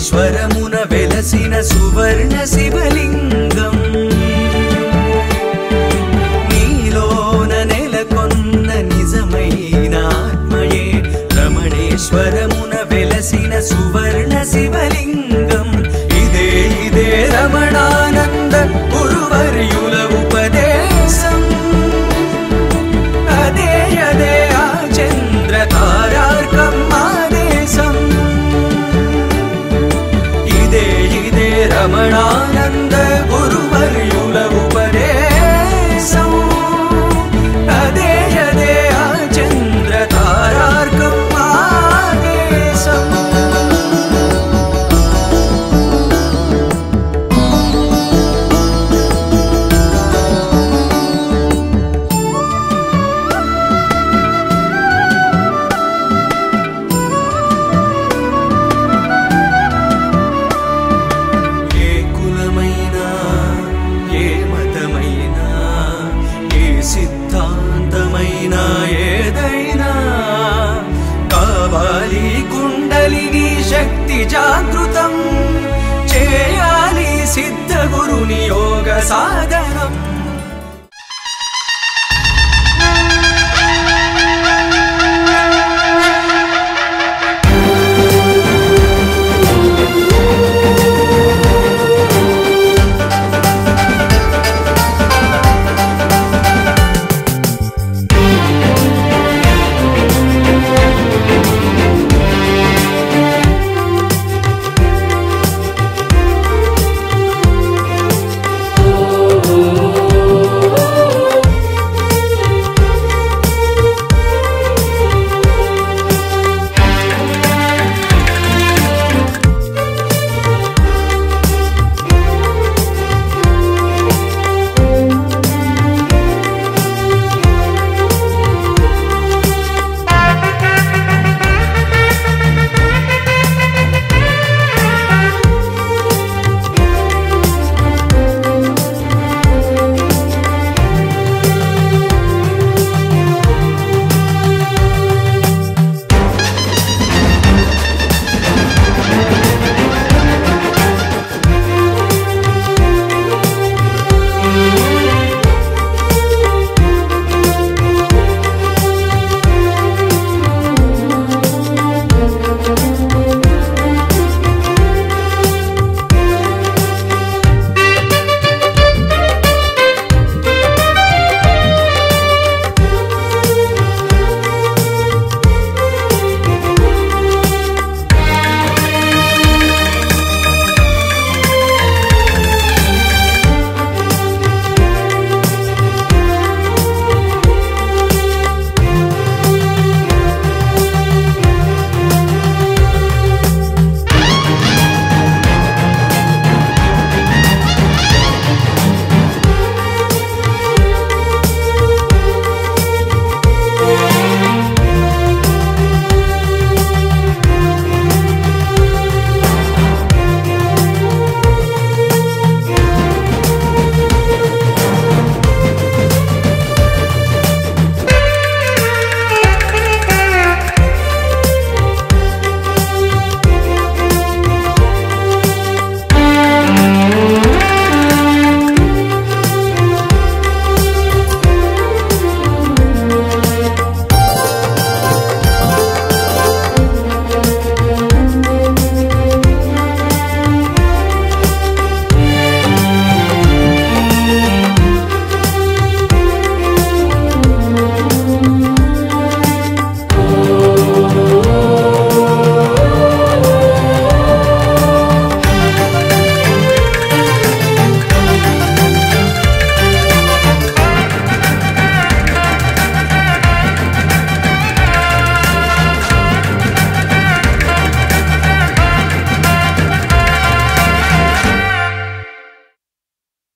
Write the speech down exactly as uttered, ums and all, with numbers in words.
రామేశ్వరమున వెలసిన సువర్ణ శివలింగం నీలోన నెలకొన్న నిజమైన ఆత్మయే రమణేశ్వరమున వెలసిన సువర్ణ శివలింగం ఇదే ఇదే రమణానంద గురువర్యుల ఉపదేశం అదే అదే ఆ చంద్రతారార్కం ఆదేశం ఇదే ఇదే రమణానంద గురువర్యుల ఉపదేశం అదే అదే ఆ చంద్రతారార్కం ఆదేశం జాగృతం చేయాలి సిద్ధ గురుని యోగ సాధనం.